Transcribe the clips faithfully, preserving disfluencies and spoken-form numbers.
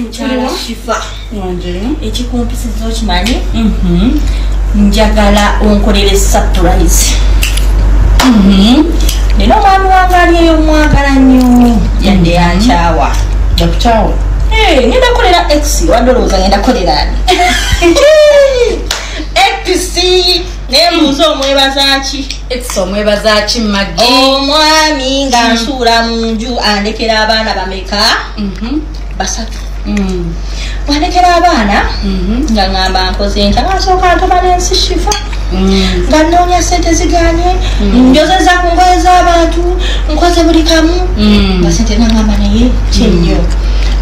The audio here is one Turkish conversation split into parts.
njagala shifa ekikumpisiza okimanyi njagala onkolere surprise nina omwami wange aliyo omwagala nnyo yadde yankyawa nakukyawa ngenda kolera x wadde olowooza ngenda kolerani Episi nemuzo omwebazaki etso omwebazaki magi omwami nga nsula munju andekera abaana bameka basatu bwandekera abaana nga ngamba nkoze ntaka asooka ntoma n'ensi shifa nga nnoonya sente ziganye njozeza ku ngoye z'abantu nkoze buli kamu nga sente nangamba naye kyenyo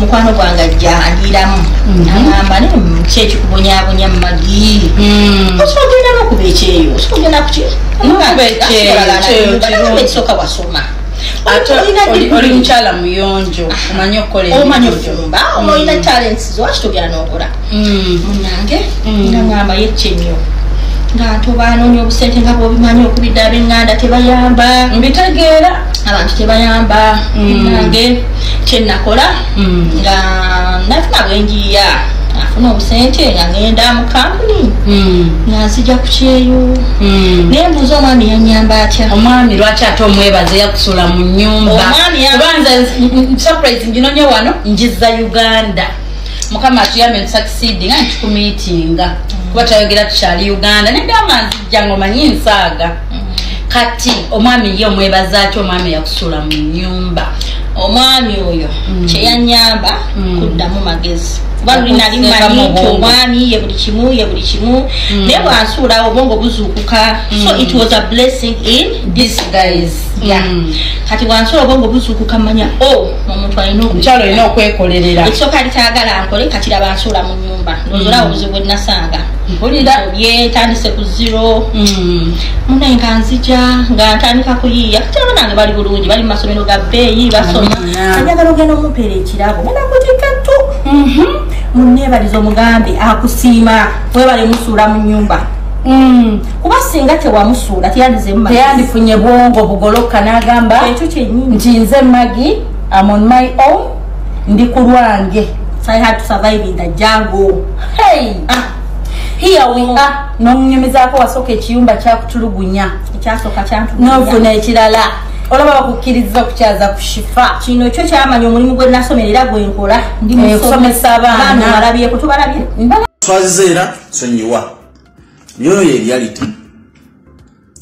mukwano gwange ajja andiiramu nagamba ne ki ekikubonyaabonya mu magi osobola ogenda n'okuba ekyeyo osobola ogenda kukiolaganabe kisooka wasoma oli mukyala muyonjo omanye okukolomanye okufumba olina talents lwaki togera n'okola munange nagamba yekyenyo nga tobanoonya obusente nga bwobimanyi okubidde ab'enganda tebayamba mbitegeera abantu tebayamba nange kyenakola nga nafuna bwenjiya nafuna obusente nga ngenda mu kampuni nga nzija ku kyeyo naye mbuuza omwami yanyamba atya omwami lwaki ate omwebaze yakusula mu nyumba obanza surprise nginonye wano njiza Uganda mukama atuyambe ntusakisiidi nga ntikumiitinga kuba tayogera tukyali Uganda negamba nzijja ng'omanyi nsaaga kati omwami ye omwebazaaki omwami yakusula mu nyumba omwami oyo kyeyanyamba kuddamu magezi kuba luli nali mmanyiike omwami ye buli kimu ye buli kimu naye bwansuula obwongo buzuukuka so it was a blessing in disguise kati bwansuula obwongo buzuukuka mmanya o omuntu alina omukyalo olina okwekolerera ekisooka litayagala nkole kati laba nsuula mu nyumba nozolawo obuzibu bwenasanga byetandise ku ziro munaye nga nzija nga ntandika kuyiiya kati abanange bali bulungi bali mu masomero ga bbeeyi basoma anjagala ogenda omupeera ekirabo munakutika tu munneebaliza omugambe akusiima webale musuula mu nnyumba kuba singa tewamusuula teyandifunye bwongo bugoloka n'agamba nti nze Maggie I'm on my own ndi ku lwange I had to survive in the jungle here we are n'omunyumizaako wasooka ekiyumba kyakutulugunya ekyasoka kyantunofuna ekirala olaba bakukkiriza okukyaza ku shifa kino kyo kyamanya omulimu gwe nasomerera gwe nkola ndi musomesa abaana balabyeko tubalabye twazize era sonyiwa nyono ye reality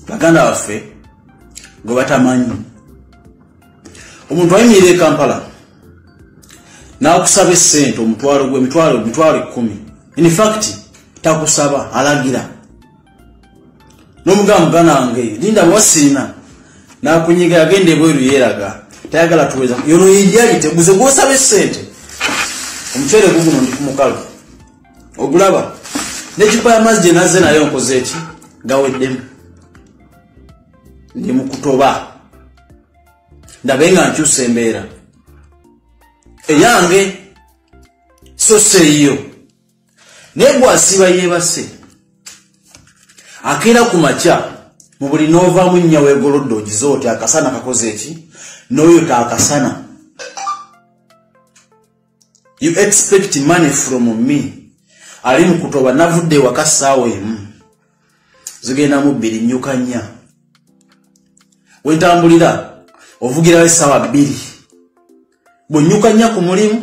baganda waffe gwe batamanyi omuntu ayimirira e Kampala n'akusaba essente omutwalo gwe emitwalo emitwalo ekkumi in fact takusaba alagira n'omugamba ganange linda wasiina nakunyiga yagenda ebweru yeeraga tayagala tuweza yono yeyalite guze gwosaba essente omuceere guguno ndi ku mukalu ogulaba n'ekipa y'amazzi gye nazze nayo nkoze eki gaweddemu ndi mu kutoba ndabe nga nkyusa embeera eyange so seeyo naye gwasiba yeebase akeera ku makya mu buli n'ovaamu nnya weegolodde ogize oti akasana kakoze eki n'oyo taakasana you expect money from me ali mu kutoba navudde ewaka ssaawa emu zigenda mu bbiri nnyuka nnya wetambulira ovugirawo essaawa bbiri bwennyuka nnya ku mulimu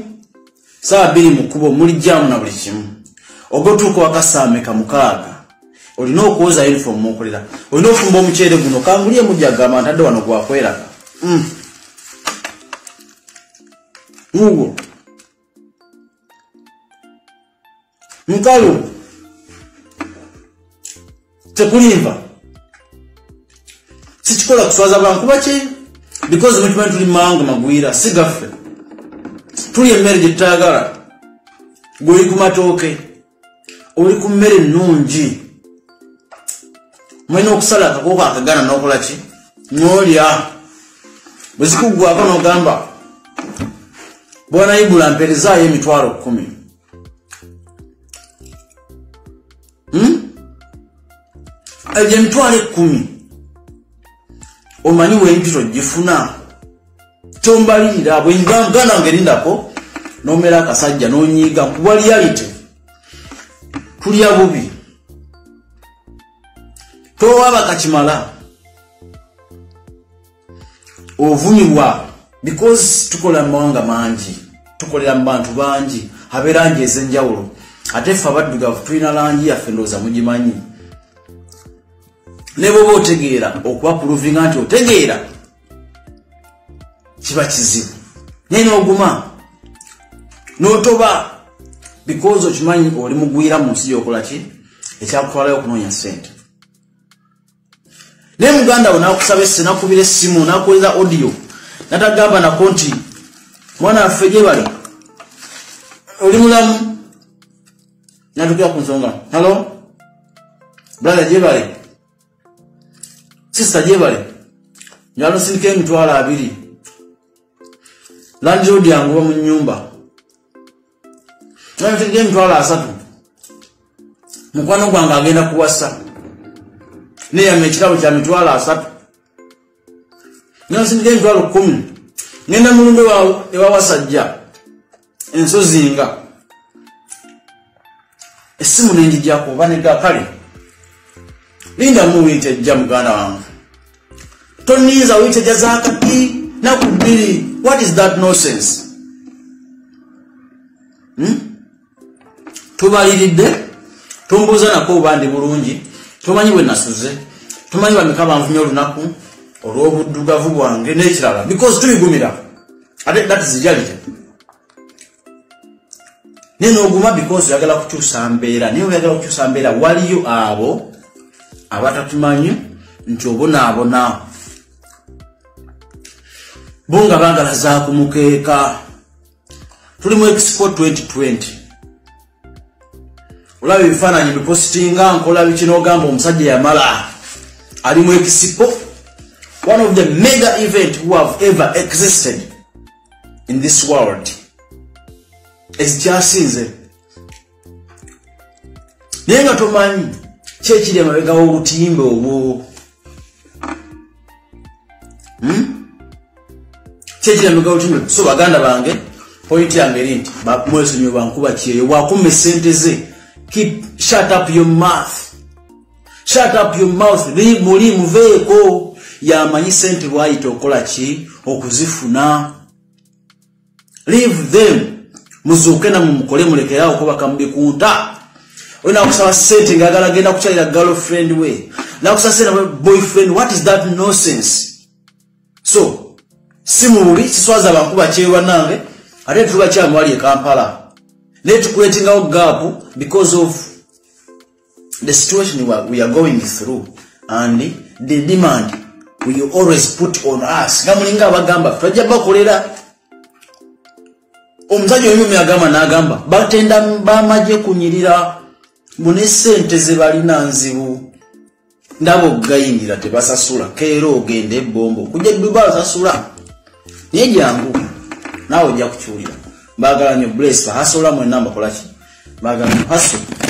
ssaawa bbiri mu kkubo mulijjaamu na buli kimu ogotuuka wakasaameka mukaaga olina okuwoza uniform mukolera olina ofumba omuceere guno kangulye mujagamba ntadde wano gwakweraka mugo mukalu tekulimba sikikola kuswaza bantu kuba ki because mukimanyi tuli mawanga magwira si gaffe tuli emmere gye tutayagala gweoli ku matooke oli ku mmere ennungi mwena okusala akakooko akagana n'okola ki n'olya bwe zikuggwako n'ogamba bwana Ibula mperezaayo emitwalo kkumi egyo emitwalo ekkumi omanyi wempito gifuna tombalirira bwe ngana ngeri ndako nomera akasajja nonyiga kuba reality kulya bubi towa bakakimala ovunywa because tukola mawanga mangi tukolera mbantu bangi haberange ezenjawulo ate fa baddugavu tulina langi yaffe ndooza mugimanyi ne bwoba otegeera okuba proving anti otegeera kiba kizibu naye n'oguma n'otoba because okimanyi oli mugwira mu nsi y'okola ki ekyakutwalayo okunoonya ssente ne muganda wo n'akusaba esse n'akubira essimu n'akoleza audio natagamba nako nti mwana affe gye bali oli mulamu natugira ku nsonga halo brother gye bali sister gye bali njalo sirika emitwalo abiri landlord yangu mu nyumba njalo sirika emitwalo asatu mukwano gwange agenda kuwasa naye yama ekirabo kya mitwalo asatu njalo sirika emitwalo kumi ngenda mulumbe ewawasajja ensozinga esimu nenjijako oba negakale linda muwiitejja muganda wange toniiza wiitejja zakati naku bbiri what is that nonsense tubaliridde tombuuza nako obandi bulungi tomanyi bwe nasuze tomanyi bameka banvumya olunaku olw'obuddugavu bwange n'ekirala because tubigumira ate that is reality neno oguma because oyagala kukyusa mbeera naye oyagala kukyusa mbeera waliyo abo abatatumanyi nti obonaabona bo nga baagala za kumukeeka tuli mu expo twenty twenty olaba ebifaananyi bipositinga nkola bikino ogamba omusajja yamala ali mu expo one of the mega event who have ever existed in this world ekikyasinze naye nga tomanyi ki ekiri amabega w'obutimbe obwo ki ekiri amabega w'obutimbe so baganda bange pointi yange eri nti mwesonyiwe bankuba kyeyo bwakuma essente ze keep shut up your mouth shut up your mouth muli muveeko yamanyi sente lwayita okola ki okuzifuna leave them muzuke na mumukole muleke yao kuba kambikunta wena kusaba sente ngagala genda kuchalira girlfriend we na kusaba sente boyfriend what is that nonsense so simubi siswaza bakuba chewa nange ate tuba cha mwali Kampala let creating out gap because of the situation we are going through and the demand we always put on us gamulinga bagamba twajaba kolera omusajja oyumya agamba n'agamba batenda bamagye kunyirira mune ssente ze balina nzibu ndabo gayingira tebasasula keero ogenda ebbombo kujja Dubai basasula naye jangu naawe ojja kukyulira baagala nyo bless bahasola mwenna mbakolaki baagala haso